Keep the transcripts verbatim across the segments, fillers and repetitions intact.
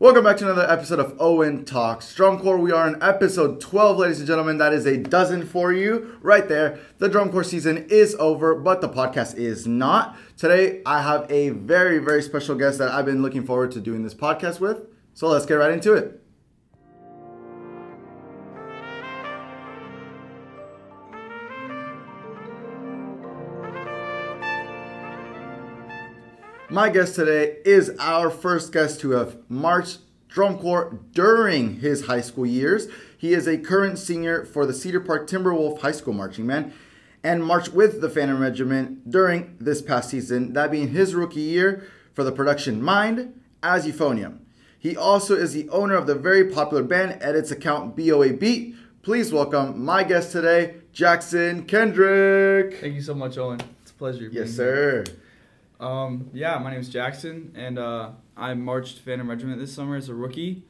Welcome back to another episode of Owen Talks Drum Corps. We are in episode twelve, ladies and gentlemen. That is a dozen for you right there. The Drum Corps season is over, but the podcast is not. Today, I have a very, very special guest that I've been looking forward to doing this podcast with. So let's get right into it. My guest today is our first guest to have marched Drum Corps during his high school years. He is a current senior for the Cedar Park Timberwolf High School Marching Band and marched with the Phantom Regiment during this past season, that being his rookie year for the production Mind as Euphonium. He also is the owner of the very popular band edits account B O A Beat. Please welcome my guest today, Jackson Kendrick. Thank you so much, Owen. It's a pleasure. Yes, sir. Here. Um, yeah, my name is Jackson, and uh, I marched Phantom Regiment this summer as a rookie,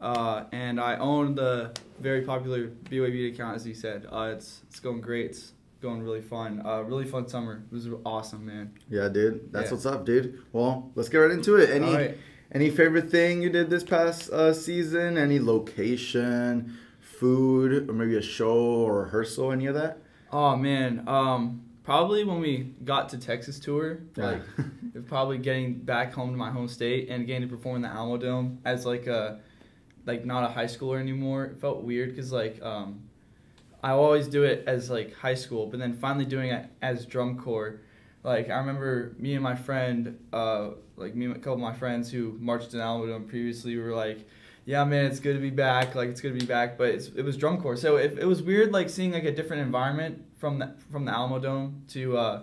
uh, and I own the very popular B O A Beat account, as you said. Uh, it's it's going great. It's going really fun. Uh, really fun summer. It was awesome, man. Yeah, dude. That's yeah. What's up, dude. Well, let's get right into it. Any right. any favorite thing you did this past uh, season? Any location, food, or maybe a show or rehearsal? Any of that? Oh man. Um. Probably when we got to Texas tour, like yeah. probably getting back home to my home state and getting to perform in the Alamo Dome as like a, like not a high schooler anymore. It felt weird because like um, I always do it as like high school, but then finally doing it as drum corps. Like I remember me and my friend, uh, like me and a couple of my friends who marched in Alamo Dome previously, we were like, yeah, man, it's good to be back. Like it's good to be back, but it's, it was drum corps, so it, it was weird like seeing like a different environment. From the, from the Alamo Dome to uh,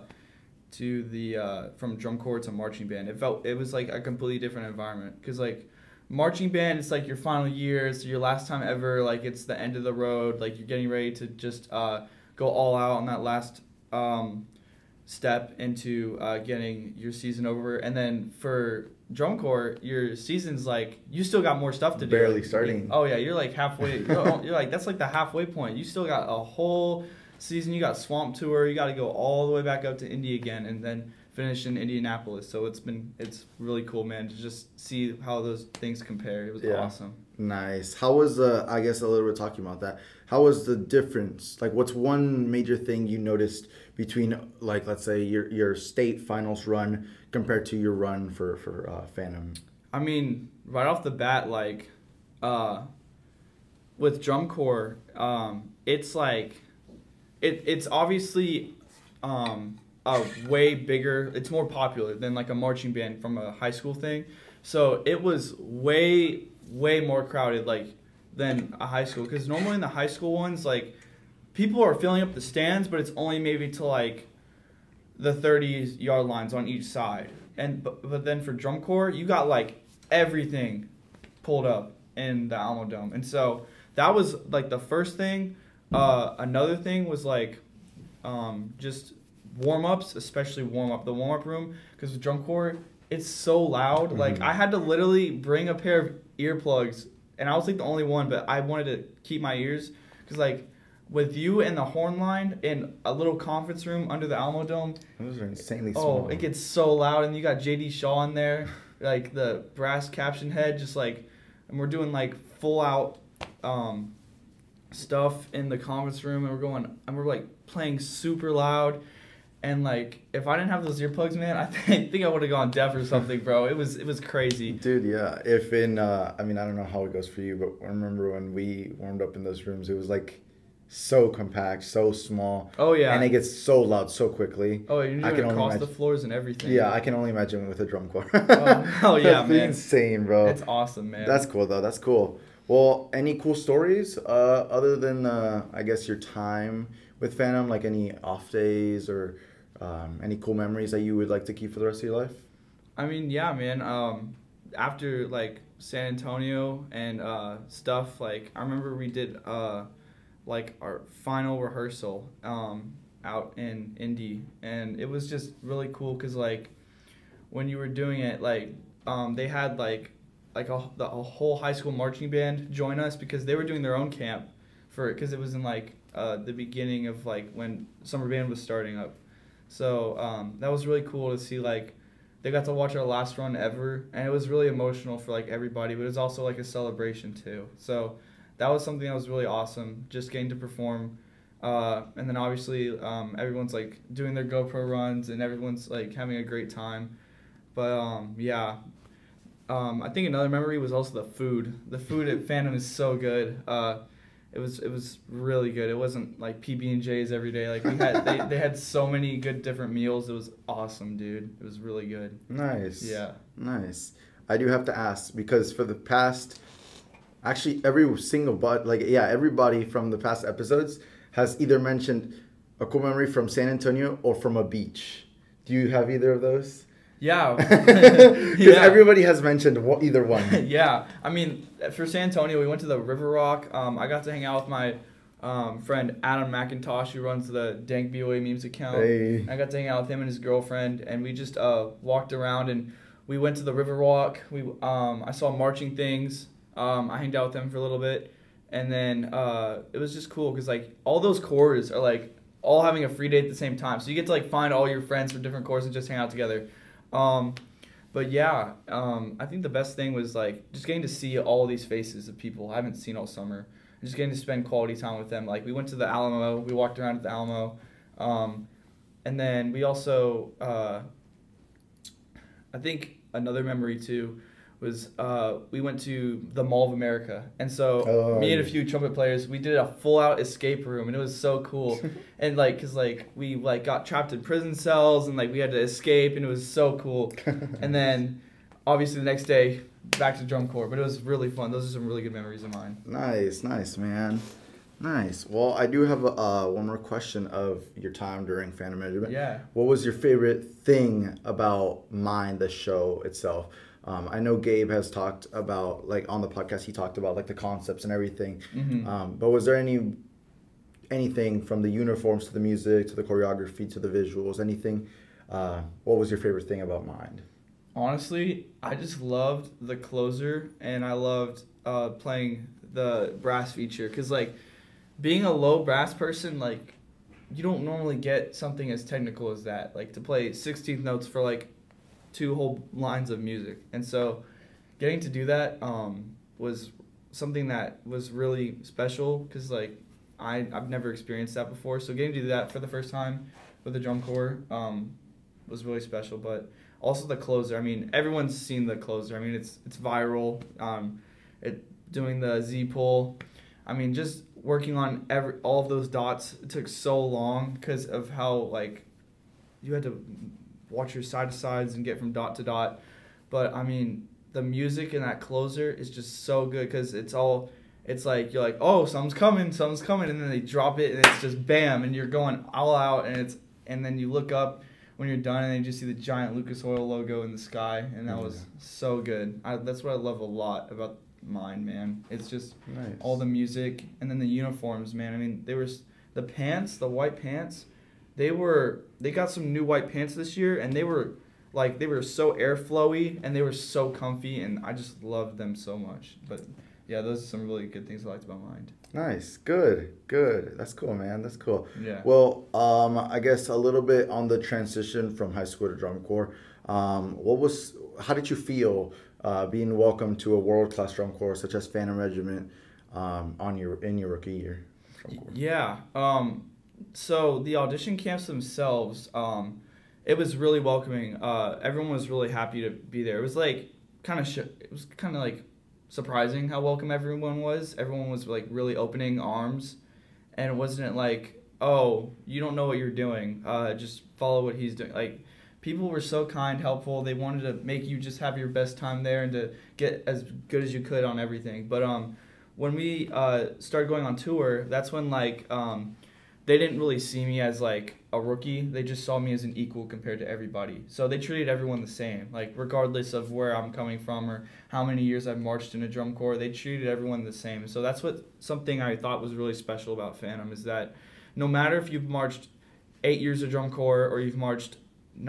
to the uh, from drum corps to marching band, it felt it was like a completely different environment. Cause like marching band, it's like your final year, it's your last time ever. Like it's the end of the road. Like you're getting ready to just uh, go all out on that last um, step into uh, getting your season over. And then for drum corps, your season's like you still got more stuff to do. Barely starting. Oh yeah, you're like halfway. You're, you're like that's like the halfway point. You still got a whole season, you got swamp tour, you got to go all the way back up to Indy again and then finish in Indianapolis. So it's been it's really cool, man, to just see how those things compare. It was yeah. awesome. Nice. How was the I guess a little bit talking about that. How was the difference? Like what's one major thing you noticed between like let's say your your state finals run compared to your run for for uh, Phantom? I mean, right off the bat, like uh with drum corps, um it's like It, it's obviously um, a way bigger, it's more popular than like a marching band from a high school thing. So it was way, way more crowded like than a high school. Because normally in the high school ones, like people are filling up the stands, but it's only maybe to like the thirty-yard lines on each side. And but, but then for drum corps, you got like everything pulled up in the Alamo Dome. And so that was like the first thing. Uh, another thing was like um, just warm-ups, especially warm-up, the warm-up room, because with drum corps, it's so loud. Mm-hmm. Like I had to literally bring a pair of earplugs, and I was like the only one, but I wanted to keep my ears, because like with you and the horn line in a little conference room under the Alamo Dome, those are insanely oh, small. It gets so loud, and you got J D Shaw in there, like the brass caption head, just like, and we're doing like full-out um, stuff in the conference room, and we're going and we're like playing super loud, and like if I didn't have those earplugs, man, I think, think I would have gone deaf or something, bro. It was it was crazy, dude. Yeah, if in uh I mean, I don't know how it goes for you, but I remember when we warmed up in those rooms, it was like so compact, so small. Oh yeah, and it gets so loud so quickly. Oh, you're doing across imagine... the floors and everything. Yeah, I can only imagine with a drum corps. oh, oh yeah, that's man, insane, bro. It's awesome, man. That's cool though. That's cool. Well, any cool stories uh, other than, uh, I guess, your time with Phantom? Like any off days or um, any cool memories that you would like to keep for the rest of your life? I mean, yeah, man. Um, after, like, San Antonio and uh, stuff, like, I remember we did, uh, like, our final rehearsal um, out in Indy. And it was just really cool because, like, when you were doing it, like, um, they had, like, like a, the, a whole high school marching band join us because they were doing their own camp for it, because it was in like uh, the beginning of like when summer band was starting up. So um, that was really cool to see like they got to watch our last run ever, and it was really emotional for like everybody, but it was also like a celebration too. So that was something that was really awesome, just getting to perform. Uh, and then obviously um, everyone's like doing their GoPro runs and everyone's like having a great time. But um, yeah, um, I think another memory was also the food. The food at Phantom is so good. Uh, it was it was really good. It wasn't like P B and J's every day. Like we had they, they had so many good different meals. It was awesome, dude. It was really good. Nice. Yeah. Nice. I do have to ask, because for the past, actually every single but like yeah everybody from the past episodes has either mentioned a cool memory from San Antonio or from a beach. Do you have either of those? Yeah. Because yeah. everybody has mentioned either one. Yeah. I mean, for San Antonio, we went to the River Rock. Um, I got to hang out with my um, friend Adam McIntosh, who runs the Dank B O A Memes account. Hey. I got to hang out with him and his girlfriend, and we just uh, walked around, and we went to the River Rock. We, um, I saw marching things. Um, I hanged out with them for a little bit. And then uh, it was just cool because, like, all those corps are, like, all having a free day at the same time. So you get to, like, find all your friends from different corps and just hang out together. Um, but, yeah, um, I think the best thing was, like, just getting to see all these faces of people I haven't seen all summer. Just getting to spend quality time with them. Like, we went to the Alamo. We walked around at the Alamo. Um, and then we also, uh, I think another memory, too, was uh, we went to the Mall of America. And so oh, me and a few trumpet players, we did a full-out escape room, and it was so cool. And, like, because, like, we, like, got trapped in prison cells, and, like, we had to escape, and it was so cool. And then, obviously, the next day, back to drum corps. But it was really fun. Those are some really good memories of mine. Nice, nice, man. Nice. Well, I do have uh, one more question of your time during Phantom Regiment. Yeah. What was your favorite thing about mine, the show itself? Um, I know Gabe has talked about, like, on the podcast, he talked about, like, the concepts and everything. Mm-hmm. Um, but was there any anything from the uniforms to the music to the choreography to the visuals, anything? Uh, what was your favorite thing about Mind? Honestly, I just loved the closer, and I loved uh, playing the brass feature. Because, like, being a low brass person, like, you don't normally get something as technical as that. Like, to play sixteenth notes for, like, two whole lines of music. And so getting to do that um, was something that was really special because, like, I, I've never experienced that before. So getting to do that for the first time with the drum corps um, was really special. But also the closer. I mean, everyone's seen the closer. I mean, it's it's viral. Um, it doing the Z pull. I mean, just working on every all of those dots it took so long because of how, like, you had to watch your side to sides and get from dot to dot. But I mean, the music in that closer is just so good because it's all, it's like, you're like, oh, something's coming, something's coming. And then they drop it and it's just bam. And you're going all out. And it's, and then you look up when you're done and then you just see the giant Lucas Oil logo in the sky. And that yeah. was so good. I, that's what I love a lot about mine, man. It's just nice. All the music and then the uniforms, man. I mean, they were, the pants, the white pants, They were they got some new white pants this year, and they were like they were so airflowy and they were so comfy, and I just loved them so much. But yeah, those are some really good things I liked about Mind. Nice, good, good. That's cool, man. That's cool. Yeah. Well, um, I guess a little bit on the transition from high school to drum corps. Um, what was how did you feel uh, being welcomed to a world class drum corps such as Phantom Regiment um, on your in your rookie year? Yeah. Um, So the audition camps themselves, um, it was really welcoming. Uh, everyone was really happy to be there. It was like kind of sh it was kind of like surprising how welcome everyone was. Everyone was like really opening arms, and it wasn't like, oh, you don't know what you're doing. Uh, just follow what he's doing. Like, people were so kind, helpful. They wanted to make you just have your best time there and to get as good as you could on everything. But um, when we uh, started going on tour, that's when like. Um, They didn't really see me as, like, a rookie. They just saw me as an equal compared to everybody. So they treated everyone the same, like, regardless of where I'm coming from or how many years I've marched in a drum corps. They treated everyone the same. So that's what something I thought was really special about Phantom is that no matter if you've marched eight years of drum corps or you've marched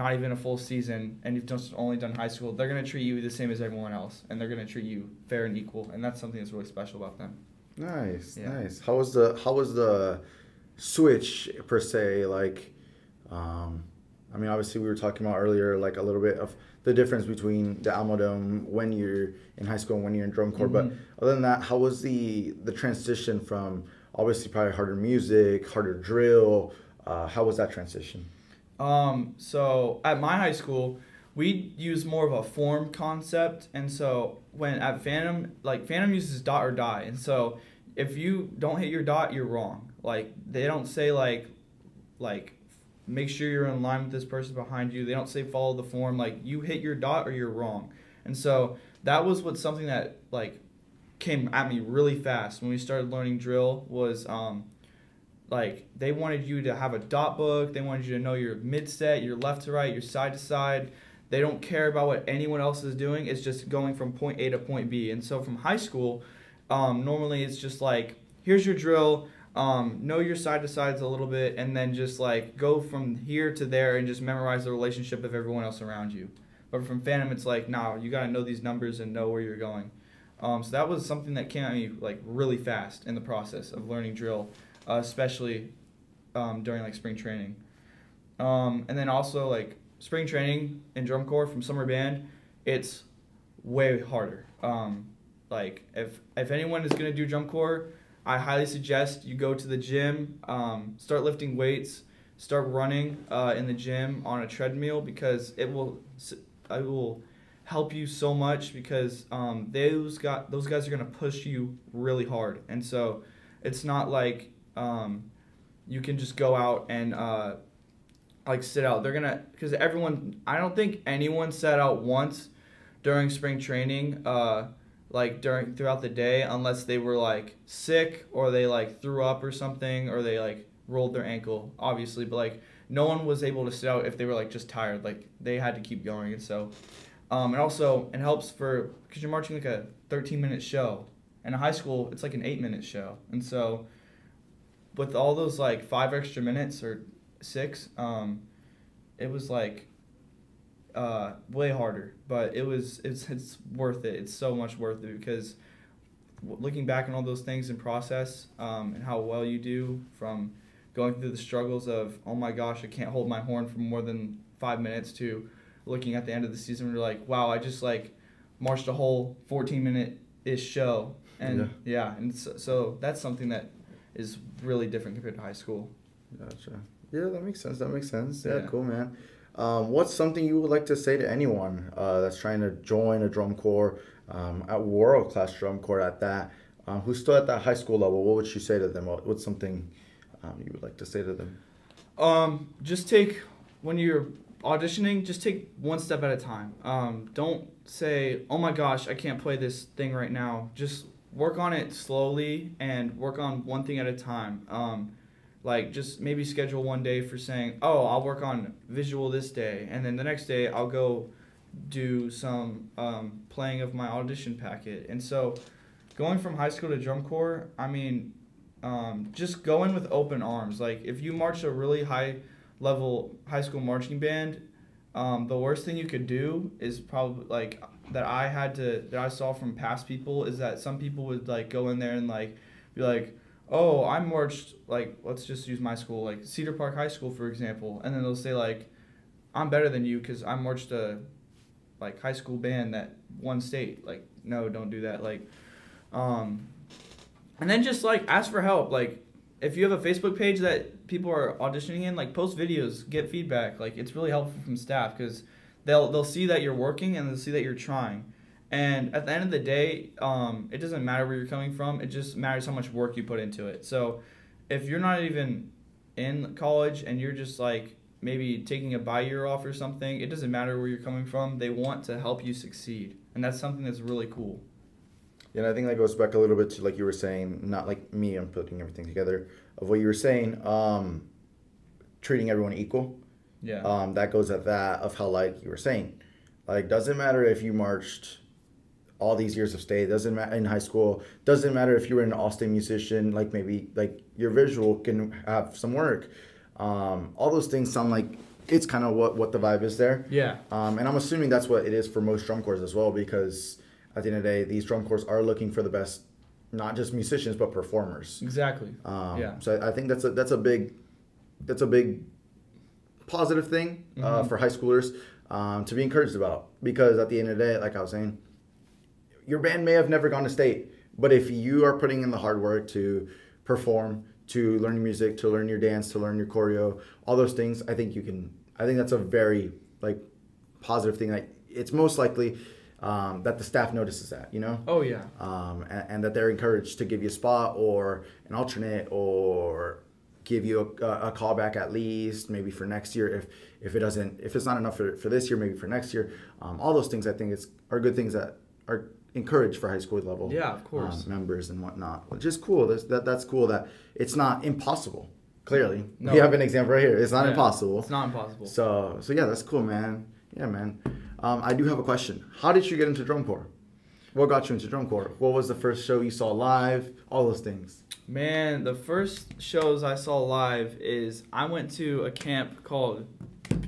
not even a full season and you've just only done high school, they're going to treat you the same as everyone else, and they're going to treat you fair and equal, and that's something that's really special about them. Nice, yeah. Nice. How was the... How was the switch per se, like um I mean, obviously we were talking about earlier, like a little bit of the difference between the Alamo Dome when you're in high school and when you're in drum corps. Mm-hmm. But other than that, how was the the transition from obviously probably harder music, harder drill? Uh, how was that transition? Um, so at my high school, we use more of a form concept, and so when at Phantom, like Phantom uses dot or die, and so if you don't hit your dot, you're wrong. Like they don't say like, like make sure you're in line with this person behind you. They don't say follow the form. Like you hit your dot or you're wrong. And so that was what something that like came at me really fast when we started learning drill was. Um, Like, they wanted you to have a dot book. They wanted you to know your mid-set, your left to right, your side to side. They don't care about what anyone else is doing. It's just going from point A to point B. And so from high school, um, normally it's just like, here's your drill. Um, know your side to sides a little bit. And then just like go from here to there and just memorize the relationship of everyone else around you. But from Phantom, it's like, nah, you got to know these numbers and know where you're going. Um, so that was something that came at me like really fast in the process of learning drill. Uh, especially um, during like spring training, um, and then also like spring training in drum corps from summer band, it's way harder. Um, like if if anyone is gonna do drum corps, I highly suggest you go to the gym, um, start lifting weights, start running uh, in the gym on a treadmill, because it will it will help you so much, because um, those got those guys are gonna push you really hard, and so it's not like Um, you can just go out and uh, like sit out. They're gonna, because everyone, I don't think anyone sat out once during spring training, uh, like during throughout the day, unless they were like sick or they like threw up or something, or they like rolled their ankle, obviously. But like no one was able to sit out if they were like just tired. Like they had to keep going, and so um, and also it helps for, because you're marching like a thirteen minute show, and in high school it's like an eight minute show, and so. With all those like five extra minutes or six, um, it was like uh, way harder. But it was it's it's worth it. It's so much worth it, because looking back on all those things in process, um, and how well you do from going through the struggles of, oh my gosh, I can't hold my horn for more than five minutes, to looking at the end of the season and you're like, wow, I just like marched a whole fourteen minute-ish show, and yeah, yeah and so, so that's something that is really different compared to high school. Gotcha. Yeah, that makes sense. That makes sense. Yeah, yeah. Cool, man. Um, what's something you would like to say to anyone uh, that's trying to join a drum corps, um, at world-class drum corps at that, uh, who's still at that high school level? What would you say to them? What, what's something um, you would like to say to them? Um, just take, when you're auditioning, just take one step at a time. Um, don't say, oh my gosh, I can't play this thing right now. Just work on it slowly and work on one thing at a time. Um, like just maybe schedule one day for saying, oh, I'll work on visual this day, and then the next day I'll go do some um, playing of my audition packet. And so going from high school to drum corps, I mean, um, just go in with open arms. Like if you march a really high level high school marching band, um, the worst thing you could do is probably like, that I had to, that I saw from past people, is that some people would like go in there and like be like, oh, I marched, like, let's just use my school, like Cedar Park High School, for example. And then they'll say like, I'm better than you because I marched a like high school band that won state. Like, no, don't do that. Like, um, and then just like ask for help. Like if you have a Facebook page that people are auditioning in, like post videos, get feedback. Like it's really helpful from staff, because They'll, they'll see that you're working, and they'll see that you're trying. And at the end of the day, um, it doesn't matter where you're coming from. It just matters how much work you put into it. So if you're not even in college and you're just like maybe taking a bye year off or something, it doesn't matter where you're coming from. They want to help you succeed. And that's something that's really cool. Yeah, and I think that goes back a little bit to like you were saying, not like me, I'm putting everything together, of what you were saying, um, treating everyone equal. Yeah. Um, that goes at that of how, like you were saying, like doesn't matter if you marched all these years of state, doesn't matter in high school, doesn't matter if you were an all-state musician, like maybe like your visual can have some work. Um, all those things sound like it's kind of what, what the vibe is there. Yeah. Um, and I'm assuming that's what it is for most drum corps as well, because at the end of the day, these drum corps are looking for the best, not just musicians, but performers. Exactly. Um, yeah. So I think that's a, that's a big, that's a big, positive thing uh, mm-hmm. for high schoolers, um, to be encouraged about. Because at the end of the day, like I was saying, your band may have never gone to state, but if you are putting in the hard work to perform, to learn music, to learn your dance, to learn your choreo, all those things, I think you can, I think that's a very like positive thing. Like, it's most likely um, that the staff notices that, you know? Oh, yeah. Um, and, and that they're encouraged to give you a spot or an alternate or give you a, a call back at least, maybe for next year. If if it doesn't, if it's not enough for, for this year, maybe for next year. Um, all those things I think it's, are good things that are encouraged for high school level yeah, of course. Um, members and whatnot, which is cool. That's, that, that's cool that it's not impossible, clearly. No. We have an example right here. It's not yeah, impossible. It's not impossible. So, so yeah, that's cool, man. Yeah, man. Um, I do have a question. How did you get into Drum Corps? What got you into Drum Corps? What was the first show you saw live? All those things. Man, the first shows I saw live is I went to a camp called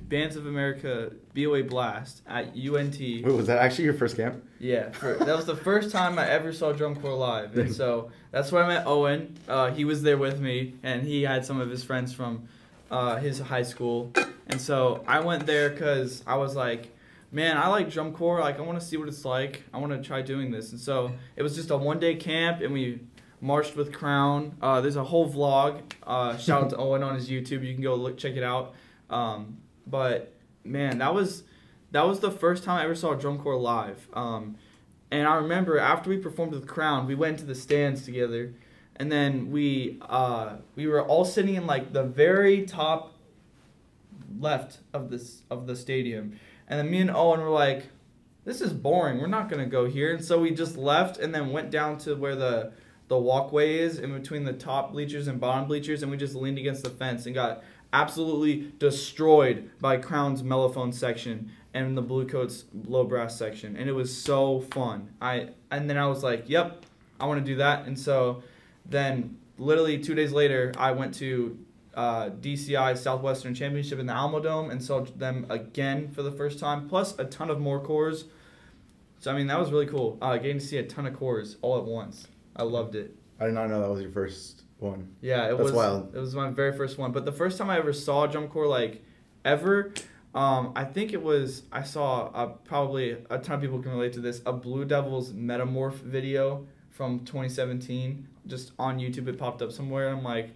Bands of America, B O A Blast at U N T. Wait, was that actually your first camp? Yeah, for, that was the first time I ever saw Drum Corps live. And so that's where I met Owen. Uh, he was there with me, and he had some of his friends from uh, his high school. And so I went there because I was like, man, I like Drum Corps. Like, I want to see what it's like. I want to try doing this. And so it was just a one-day camp, and we marched with Crown. Uh, there's a whole vlog. Uh, shout out to Owen on his YouTube. You can go look, check it out. Um, but man, that was that was the first time I ever saw Drum Corps live. Um, and I remember after we performed with Crown, we went to the stands together, and then we uh, we were all sitting in like the very top left of this of the stadium, and then me and Owen were like, this is boring, we're not gonna go here. And so we just left and then went down to where the the walkway is in between the top bleachers and bottom bleachers, and we just leaned against the fence and got absolutely destroyed by Crown's mellophone section and the Bluecoats low brass section, and it was so fun. I and then I was like, yep, I want to do that. And so then literally two days later I went to Uh, D C I Southwestern Championship in the Alamo Dome and saw them again for the first time, plus a ton of more corps. So I mean, that was really cool, uh, getting to see a ton of corps all at once. I loved it. I did not know that was your first one. Yeah, it That's was wild. It was my very first one, but the first time I ever saw Drum Corps like ever, um, I think it was I saw uh, probably a ton of people can relate to this, a Blue Devils Metamorph video from twenty seventeen, just on YouTube. It popped up somewhere and I'm like,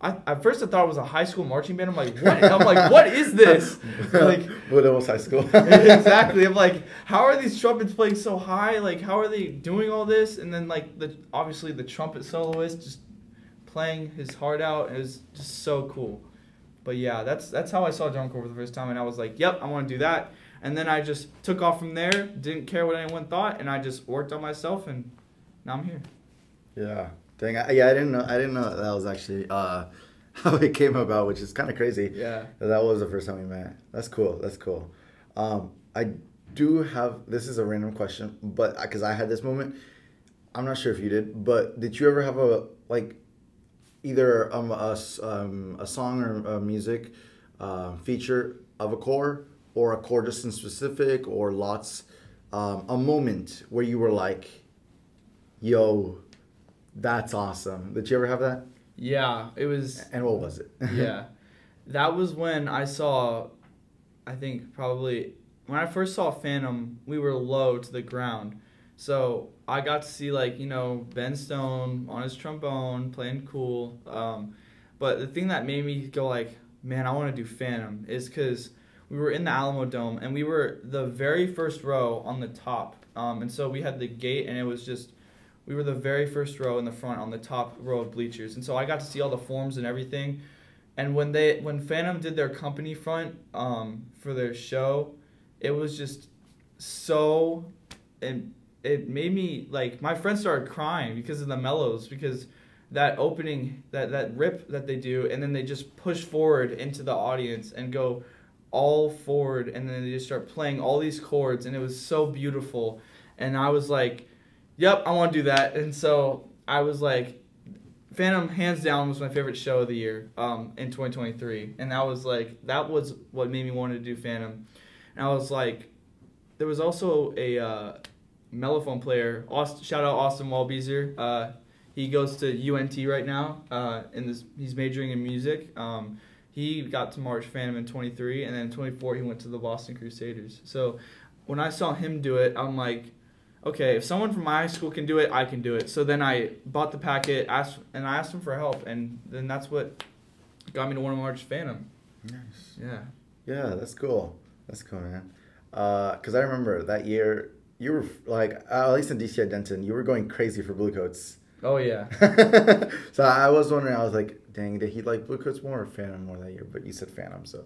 I, at first I thought it was a high school marching band. I'm like, what? I'm like, what is this? Like, Blue Devils High School. Exactly. I'm like, how are these trumpets playing so high? Like, how are they doing all this? And then like the obviously the trumpet soloist just playing his heart out. It was just so cool. But yeah, that's that's how I saw Drum Corps for the first time, and I was like, yep, I want to do that. And then I just took off from there. Didn't care what anyone thought, and I just worked on myself, and now I'm here. Yeah. Dang, I, yeah, I didn't know. I didn't know that, that was actually uh, how it came about, which is kind of crazy. Yeah, that was the first time we met. That's cool. That's cool. Um, I do have. This is a random question, but because I had this moment, I'm not sure if you did, but did you ever have a like, either um, a um, a song or a music uh, feature of a corps or a corps just in specific or lots, um, a moment where you were like, yo. That's awesome. Did you ever have that? Yeah, it was... And what was it? Yeah. That was when I saw, I think probably... When I first saw Phantom, we were low to the ground. So I got to see, like, you know, Ben Stone on his trombone, playing cool. Um, but the thing that made me go, like, man, I want to do Phantom is because we were in the Alamo Dome, and we were the very first row on the top. Um, and so we had the gate, and it was just... We were the very first row in the front on the top row of bleachers. And so I got to see all the forms and everything. And when they when Phantom did their company front um, for their show, it was just so... It, it made me... Like, my friends started crying because of the mellows, because that opening, that, that rip that they do, and then they just push forward into the audience and go all forward, and then they just start playing all these chords, and it was so beautiful. And I was like... Yep, I want to do that. And so I was like, Phantom, hands down, was my favorite show of the year um, in twenty twenty-three. And that was like, that was what made me want to do Phantom. And I was like, there was also a uh, mellophone player, Aust shout out Austin Walbezer. Uh, he goes to U N T right now, uh, and this, he's majoring in music. Um, he got to March Phantom in twenty-three, and then in twenty-four he went to the Boston Crusaders. So when I saw him do it, I'm like, okay, if someone from my high school can do it, I can do it. So then I bought the packet, asked, and I asked him for help, and then that's what got me to one of March Phantom. Nice. Yeah. Yeah, that's cool. That's cool, man. Because uh, I remember that year, you were like, uh, at least in D C I Denton, you were going crazy for Bluecoats. Oh, yeah. So I was wondering, I was like, dang, did he like Bluecoats more or Phantom more that year? But you said Phantom, so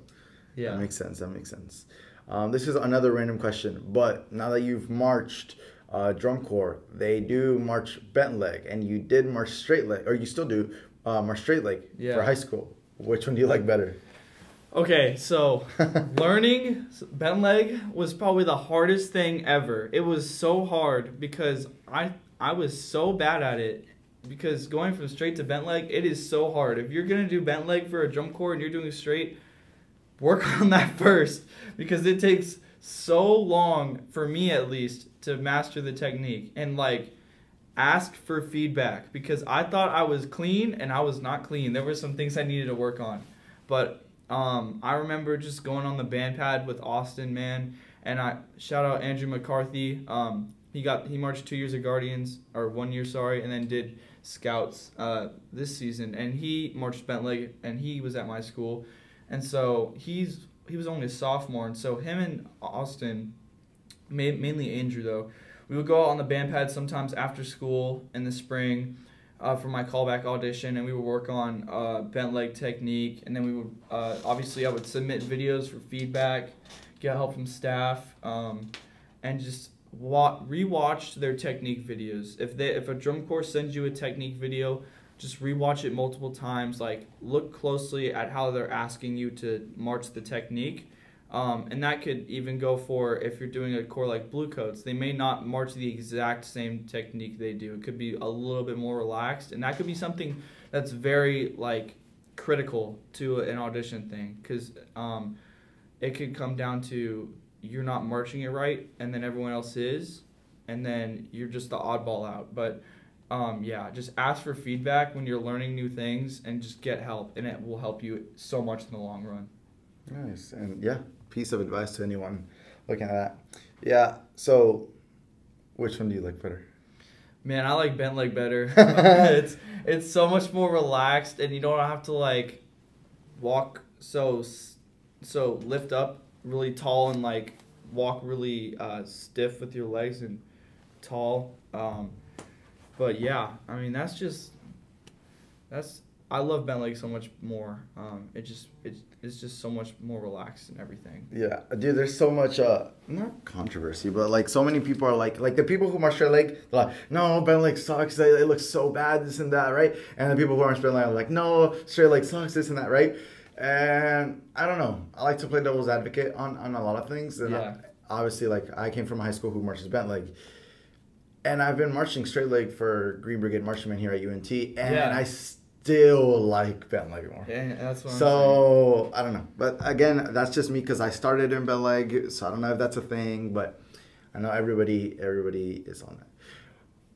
yeah, that makes sense. That makes sense. Um, this is another random question, but now that you've marched uh, Drum Corps, they do march bent leg, and you did march straight leg, or you still do uh, march straight leg yeah. for high school. Which one do you like better? Okay, so learning bent leg was probably the hardest thing ever. It was so hard because I I was so bad at it, because going from straight to bent leg, it is so hard. If you're going to do bent leg for a drum corps and you're doing straight, work on that first, because it takes so long, for me at least, to master the technique. And like, ask for feedback, because I thought I was clean and I was not clean. There were some things I needed to work on, but Um, I remember just going on the band pad with Austin, man, and I shout out Andrew McCarthy. Um, he got he marched two years at Guardians, or one year, sorry, and then did Scouts uh, this season, and he marched bent leg, and he was at my school, and so he's he was only a sophomore, and so him and Austin, ma mainly Andrew though, we would go out on the band pad sometimes after school in the spring. Uh, for my callback audition, and we would work on uh, bent leg technique, and then we would, uh, obviously I would submit videos for feedback, get help from staff, um, and just wa re-watch their technique videos. If they, if a drum corps sends you a technique video, just re-watch it multiple times, like look closely at how they're asking you to march the technique, um, and that could even go for if you're doing a corps like Bluecoats. They may not march the exact same technique they do. It could be a little bit more relaxed, and that could be something that's very like critical to an audition thing, because um, it could come down to you're not marching it right, and then everyone else is, and then you're just the oddball out. But um, yeah, just ask for feedback when you're learning new things, and just get help, and it will help you so much in the long run. Nice. And yeah, piece of advice to anyone looking at that. Yeah, so which one do you like better? Man, I like bent leg better. it's it's so much more relaxed, and you don't have to like walk so so lift up really tall, and like walk really uh, stiff with your legs and tall. Um, but yeah, I mean that's just that's. I love bent leg so much more. Um, it just it, it's just so much more relaxed and everything. Yeah, dude. There's so much uh, not controversy, but like so many people are like like the people who march straight leg, they're like, no, bent leg sucks. They, they look so bad, this and that, right? And the people who aren't straight leg are like, no, straight leg sucks, this and that, right? And I don't know. I like to play devil's advocate on on a lot of things. And yeah. I, obviously, like I came from a high school who marches bent leg. And I've been marching straight leg for Green Brigade Marchmen here at U N T, and yeah. I. Still like bent leg more. Yeah, that's what I'm so saying. I don't know, but again, that's just me because I started in bent leg, so I don't know if that's a thing. But I know everybody, everybody is on that.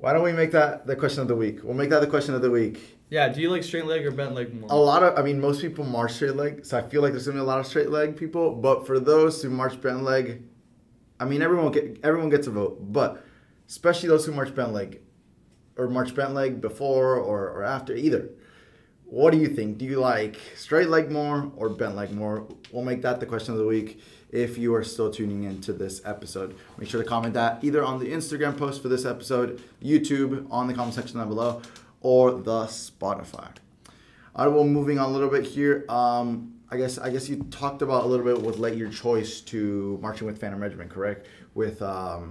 Why don't we make that the question of the week? We'll make that the question of the week. Yeah. Do you like straight leg or bent leg more? A lot of, I mean, most people march straight leg, so I feel like there's gonna be a lot of straight leg people. But for those who march bent leg, I mean, everyone get everyone gets a vote, but especially those who march bent leg, or march bent leg before or or after either. What do you think? Do you like straight leg more or bent leg more? We'll make that the question of the week. If you are still tuning in to this episode, make sure to comment that either on the Instagram post for this episode, YouTube, on the comment section down below, or the Spotify. All right, well, moving on a little bit here. Um, I guess I guess you talked about a little bit what led your choice to marching with Phantom Regiment, correct? With um,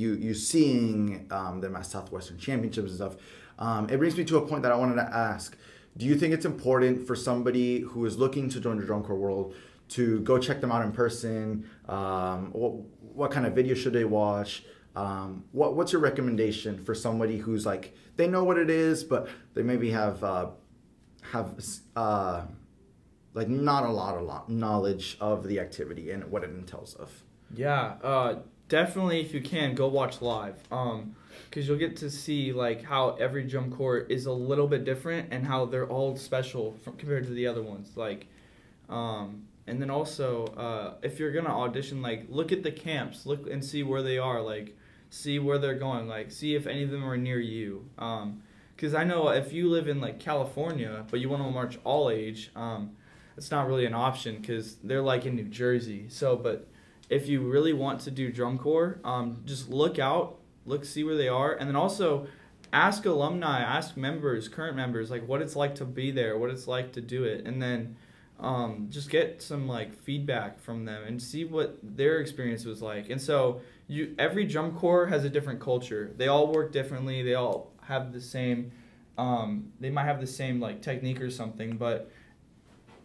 you you seeing um, them at Southwestern Championships and stuff. Um, it brings me to a point that I wanted to ask. Do you think it's important for somebody who is looking to join the drum corps world to go check them out in person? Um, what, what kind of video should they watch? Um, what, what's your recommendation for somebody who's like, they know what it is, but they maybe have uh, have uh, like not a lot, a lot knowledge of the activity and what it entails of? Yeah, uh, definitely if you can, go watch live. Um, Because you'll get to see like how every drum corps is a little bit different and how they're all special from, compared to the other ones. Like Um, and then also, uh, if you're gonna audition, like, look at the camps, look and see where they are, like, see where they're going, like, see if any of them are near you. Um, because I know if you live in, like, California, but you want to march all age, um, it's not really an option because they're, like, in New Jersey. So, but if you really want to do drum corps, um, just look out, look, see where they are, and then also ask alumni, ask members, current members, like, what it's like to be there, what it's like to do it, and then um, just get some, like, feedback from them and see what their experience was like. And so you, every drum corps has a different culture. They all work differently. They all have the same, um, they might have the same, like, technique or something, but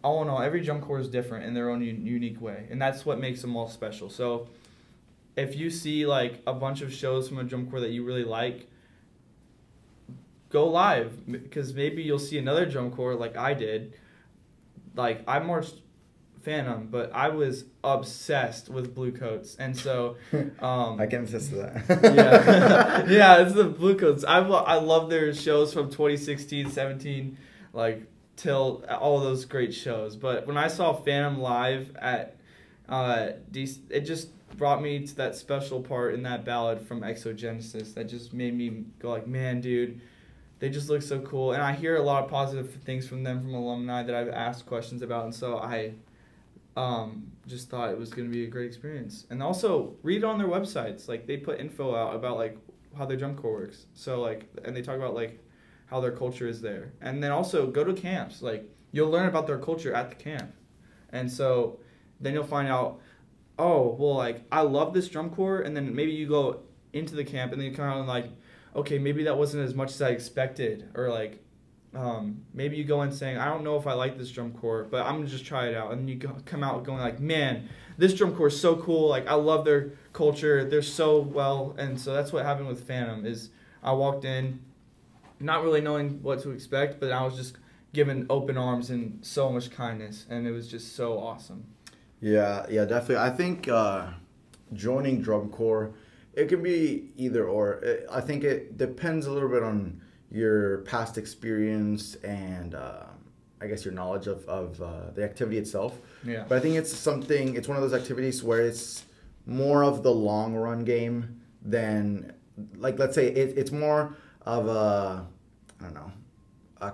all in all, every drum corps is different in their own un unique way, and that's what makes them all special. So if you see, like, a bunch of shows from a drum corps that you really like, go live, because maybe you'll see another drum corps like I did. Like, I marched Phantom, but I was obsessed with Bluecoats, and so um, I can attest to that. yeah, yeah, it's the Bluecoats. I I love their shows from twenty sixteen, seventeen, like, till all those great shows. But when I saw Phantom live at uh, D C, it just brought me to that special part in that ballad from Exogenesis that just made me go, like, man, dude, they just look so cool. And I hear a lot of positive things from them, from alumni that I've asked questions about, and so I um, just thought it was going to be a great experience. And also, read it on their websites. Like, they put info out about, like, how their drum corps works. So, like, and they talk about, like, how their culture is there. And then also go to camps. Like, you'll learn about their culture at the camp. And so then you'll find out, oh, well, like, I love this drum corps. And then maybe you go into the camp and then you come out and, like, okay, maybe that wasn't as much as I expected. Or, like, um, maybe you go in saying, I don't know if I like this drum corps, but I'm going to just try it out. And you go, come out going, like, man, this drum corps is so cool. Like, I love their culture. They're so well. And so that's what happened with Phantom is I walked in, not really knowing what to expect, but I was just given open arms and so much kindness, and it was just so awesome. Yeah, yeah, definitely. I think uh, joining drum corps, it can be either or. It, I think it depends a little bit on your past experience and uh, I guess your knowledge of, of uh, the activity itself. Yeah. But I think it's something, it's one of those activities where it's more of the long run game than, like, let's say it, it's more of a, I don't know, a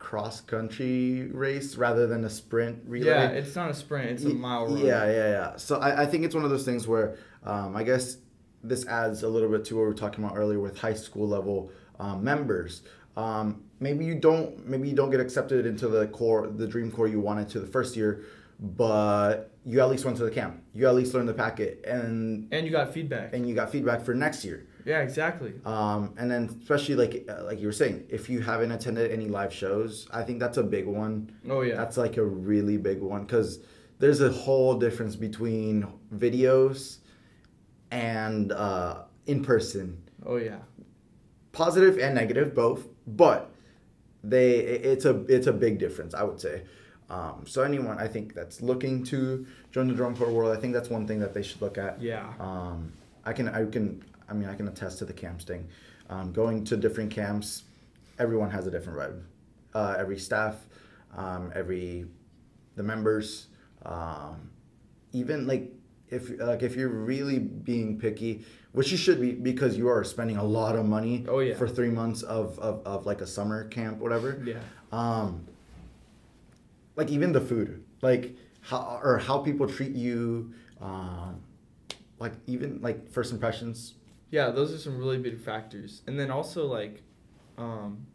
cross-country race rather than a sprint relay. Yeah, it's not a sprint, it's a mile run. Yeah, yeah, yeah. So I, I think it's one of those things where um, I guess this adds a little bit to what we were talking about earlier with high school level um, members. Um, maybe you don't, maybe you don't get accepted into the core, the dream core you wanted to the first year, but you at least went to the camp. You at least learned the packet, and and you got feedback. And you got feedback for next year. Yeah, exactly. Um, and then especially like uh, like you were saying, if you haven't attended any live shows, I think that's a big one. Oh yeah, that's like a really big one because there's a whole difference between videos and uh, in person. Oh yeah, positive and negative both, but they it's a it's a big difference, I would say. Um, so anyone I think that's looking to join the drum corps world, I think that's one thing that they should look at. Yeah. Um, I can I can. I mean, I can attest to the camps thing. Um, going to different camps, everyone has a different vibe. Uh, every staff, um, every the members, um, even like if like if you're really being picky, which you should be because you are spending a lot of money. Oh, yeah. For three months of, of of like a summer camp, whatever. Yeah. Um, like even the food, like how or how people treat you, um, like even like first impressions. Yeah, those are some really big factors. And then also, like, um,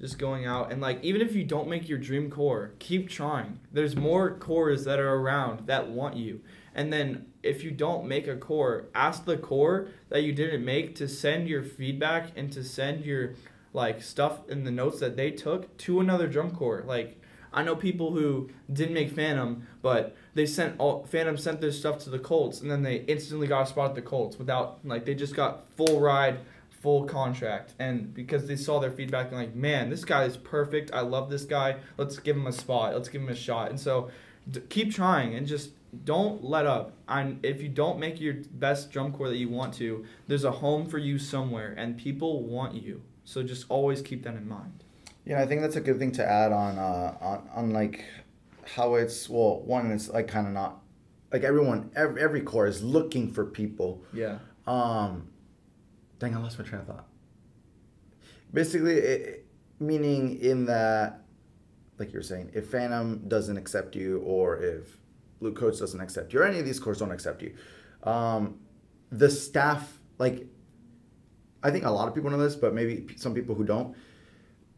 just going out and, like, even if you don't make your dream corps, keep trying. There's more corps that are around that want you. And then if you don't make a corps, ask the corps that you didn't make to send your feedback and to send your, like, stuff in the notes that they took to another drum corps. Like, I know people who didn't make Phantom, but they sent all, Phantom sent their stuff to the Colts, and then they instantly got a spot at the Colts without, like, they just got full ride, full contract. And because they saw their feedback and, like, man, this guy is perfect. I love this guy. Let's give him a spot. Let's give him a shot. And so d keep trying and just don't let up. I'm, if you don't make your best drum corps that you want to, there's a home for you somewhere, and people want you. So just always keep that in mind. Yeah, I think that's a good thing to add on, uh, on, on like how it's, well, one, it's like kind of not, like everyone, every, every corps is looking for people. Yeah. Um, dang, I lost my train of thought. Basically, it, meaning in that, like you were saying, if Phantom doesn't accept you, or if Bluecoats doesn't accept you, or any of these corps don't accept you, um, the staff, like, I think a lot of people know this, but maybe some people who don't,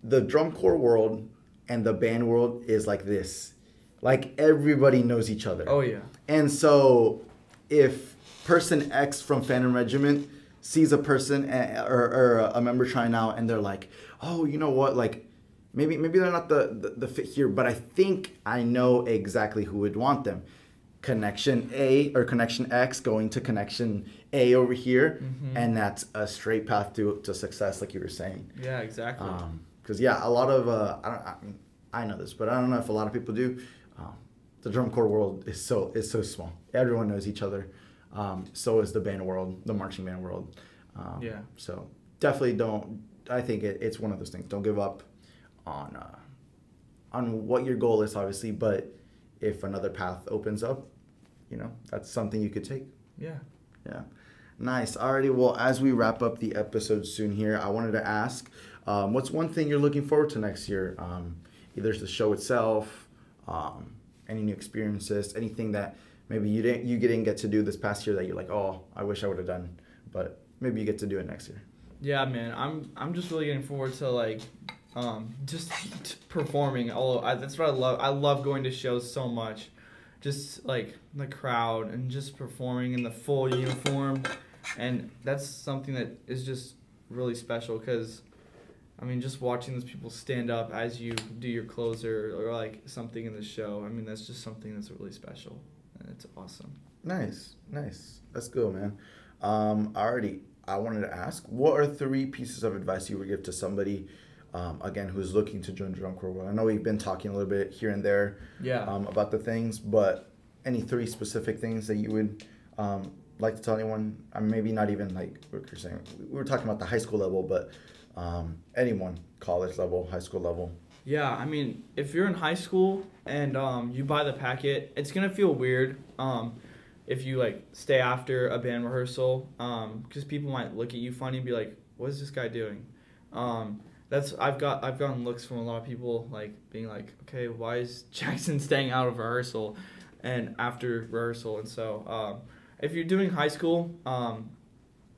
the drum corps world and the band world is like this. Like, everybody knows each other. Oh, yeah. And so if person X from Phantom Regiment sees a person or, or a member trying out and they're like, oh, you know what, like, maybe maybe they're not the, the, the fit here, but I think I know exactly who would want them. Connection A or connection X going to connection A over here, mm-hmm. and that's a straight path to, to success, like you were saying. Yeah, exactly. Um, Because, yeah, a lot of, uh, I, don't, I, mean, I know this, but I don't know if a lot of people do. Um, the drum corps world is so is so small. Everyone knows each other. Um, so is the band world, the marching band world. Um, yeah. So definitely don't, I think it, it's one of those things. Don't give up on, uh, on what your goal is, obviously. But if another path opens up, you know, that's something you could take. Yeah. Yeah. Nice. Alrighty. Well, as we wrap up the episode soon here, I wanted to ask, um, what's one thing you're looking forward to next year? Um, either it's the show itself, um, any new experiences, anything that maybe you didn't you didn't get to do this past year that you're like, oh, I wish I would have done, but maybe you get to do it next year. Yeah, man. I'm I'm just really getting forward to like, um, just performing. Although I, that's what I love. I love going to shows so much, just like the crowd and just performing in the full uniform. And that's something that is just really special because, I mean, just watching those people stand up as you do your closer or, like, something in the show, I mean, that's just something that's really special. And it's awesome. Nice. Nice. That's good, man. Um, already, I wanted to ask, what are three pieces of advice you would give to somebody, um, again, who's looking to join the drum corps? Well, I know we've been talking a little bit here and there yeah. um, about the things, but any three specific things that you would um, like to tell anyone? I mean, maybe not even like what you're saying. We were talking about the high school level, but um, anyone, college level, high school level. Yeah, I mean, if you're in high school and um, you buy the packet, it's going to feel weird um, if you like stay after a band rehearsal because um, people might look at you funny and be like, what is this guy doing? Um, that's I've got I've gotten looks from a lot of people like being like, okay, why is Jackson staying out of rehearsal and after rehearsal? And so um, if you're doing high school, um,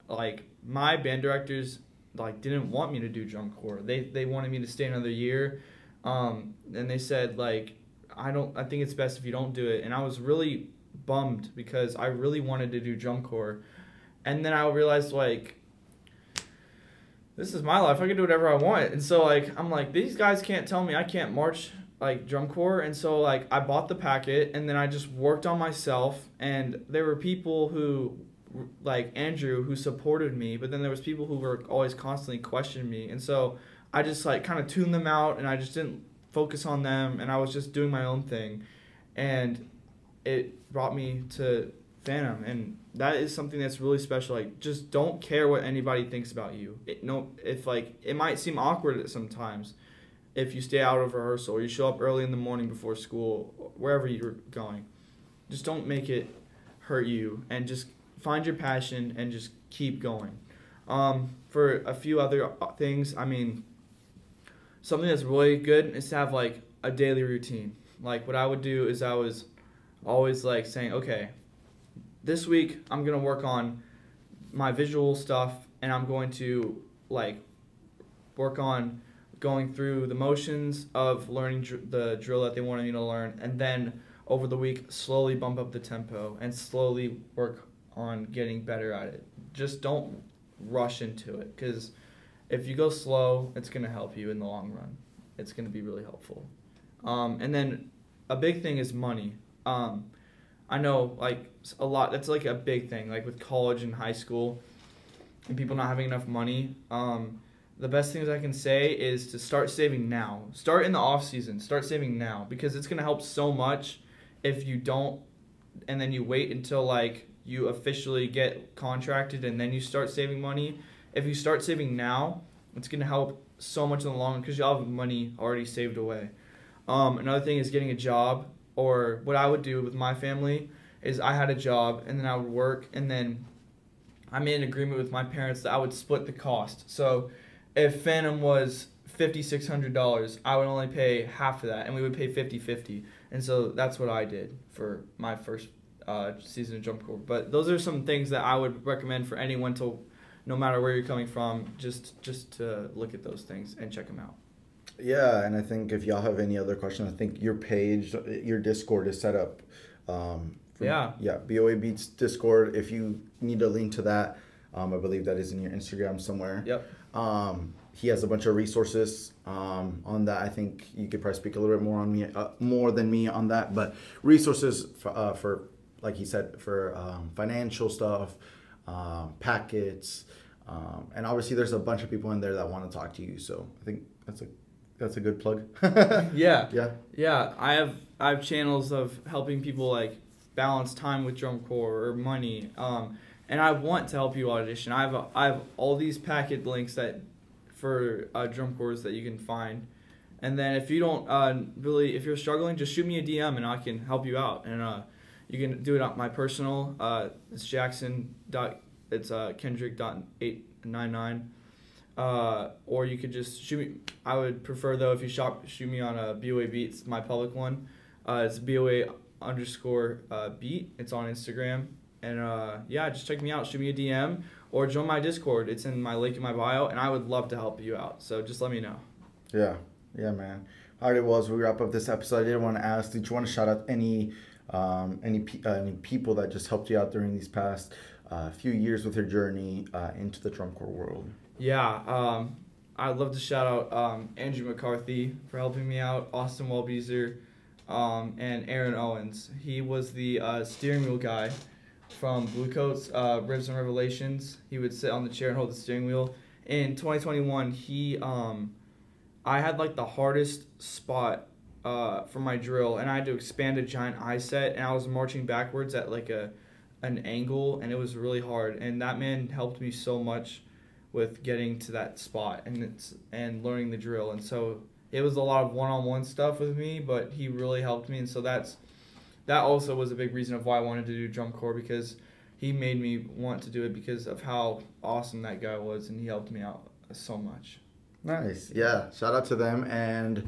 like my band directors like didn't want me to do drum corps. They they wanted me to stay another year, um, and they said like I don't. I think it's best if you don't do it. And I was really bummed because I really wanted to do drum corps, and then I realized like this is my life. I can do whatever I want. And so like I'm like these guys can't tell me I can't march like drum corps. And so like I bought the packet and then I just worked on myself. And there were people who like Andrew who supported me, but then there was people who were always constantly questioning me, and so I just like kind of tuned them out and I just didn't focus on them and I was just doing my own thing, and it brought me to Phantom. And that is something that's really special. Like, just don't care what anybody thinks about you. It, no, if like it might seem awkward at sometimes if you stay out of rehearsal or you show up early in the morning before school, wherever you're going, just don't make it hurt you and just find your passion and just keep going. Um, for a few other things, I mean, something that's really good is to have like a daily routine. Like what I would do is I was always like saying, okay, this week I'm gonna work on my visual stuff and I'm going to like work on going through the motions of learning dr- the drill that they wanted me to learn, and then over the week slowly bump up the tempo and slowly work on getting better at it. Just don't rush into it, because if you go slow, it's going to help you in the long run. It's going to be really helpful. Um, and then a big thing is money. Um, I know like a lot, that's like a big thing, like with college and high school and people not having enough money. Um, the best things I can say is to start saving now. Start in the off season, start saving now, because it's going to help so much if you don't, and then you wait until like you officially get contracted and then you start saving money. If you start saving now, it's going to help so much in the long run because you'll have money already saved away. Um, another thing is getting a job. or what I would do with my family is I had a job and then I would work, and then I made an agreement with my parents that I would split the cost. So if Phantom was five thousand six hundred dollars, I would only pay half of that, and we would pay fifty fifty. And so that's what I did for my first uh, season of Jump Corps. But those are some things that I would recommend for anyone, to, no matter where you're coming from, just just to look at those things and check them out. Yeah, and I think if y'all have any other questions, I think your page, your Discord is set up. Um, for, yeah. Yeah, B O A Beats Discord. If you need a link to that, um, I believe that is in your Instagram somewhere. Yep. Um, he has a bunch of resources um, on that. I think you could probably speak a little bit more on me, uh, more than me on that. But resources for, uh, for like he said, for um, financial stuff, um, packets, um, and obviously there's a bunch of people in there that want to talk to you. So I think that's a that's a good plug. Yeah. Yeah. Yeah. I have I have channels of helping people like balance time with Drum Corps or money, um, and I want to help you audition. I have a, I have all these packet links that. for uh, Drum Corps that you can find. And then if you don't uh, really, if you're struggling, just shoot me a D M and I can help you out. And uh, you can do it on my personal, uh, it's Jackson, dot, it's uh, Kendrick dot eight nine nine. Uh, or you could just shoot me, I would prefer though if you shop, shoot me on a B O A Beats, my public one. Uh, it's B O A underscore uh, beat, it's on Instagram. And uh, yeah, just check me out, shoot me a D M. Or join my Discord. It's in my link in my bio, and I would love to help you out. So just let me know. Yeah. Yeah, man. All right, well, as we wrap up this episode, I did want to ask, did you want to shout out any um, any, uh, any people that just helped you out during these past uh, few years with your journey uh, into the Drum Corps world? Yeah. Um, I'd love to shout out um, Andrew McCarthy for helping me out, Austin Walbezer, um, and Aaron Owens. He was the uh, steering wheel guy from Bluecoats, uh, Ribs and Revelations. He would sit on the chair and hold the steering wheel. In twenty twenty-one, he, um, I had like the hardest spot uh, for my drill, and I had to expand a giant eye set, and I was marching backwards at like a, an angle, and it was really hard. And that man helped me so much with getting to that spot and it's, and learning the drill. And so it was a lot of one-on-one stuff with me, but he really helped me, and so that's, that also was a big reason of why I wanted to do Drum Corps, because he made me want to do it because of how awesome that guy was, and he helped me out so much. Nice. Yeah. Shout out to them, and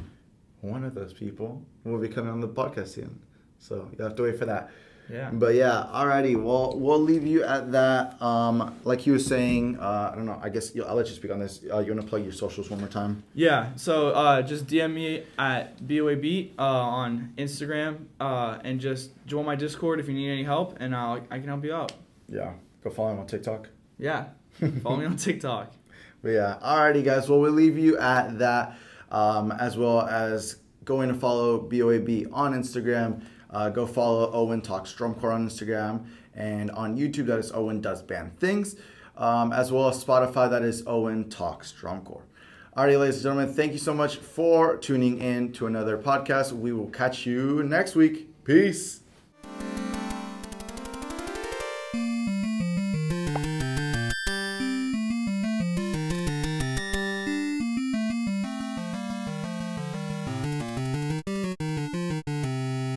one of those people will be coming on the podcast soon. So you'll have to wait for that. Yeah. But yeah, alrighty. Well, we'll leave you at that. Um, like you were saying, uh, I don't know, I guess I'll let you speak on this. Uh, you want to plug your socials one more time? Yeah. So uh, just D M me at B O A Beat uh, on Instagram, uh, and just join my Discord if you need any help, and I'll, I can help you out. Yeah. Go follow him on TikTok. Yeah. Follow me on TikTok. But yeah. Alrighty, guys. Well, we'll leave you at that, um, as well as going to follow B O A Beat on Instagram. Uh, go follow Owen Talks Drum Corps on Instagram, and on YouTube, that is Owen Does Band Things, um, as well as Spotify, that is Owen Talks Drum Corps. All right, ladies and gentlemen, thank you so much for tuning in to another podcast. We will catch you next week. Peace.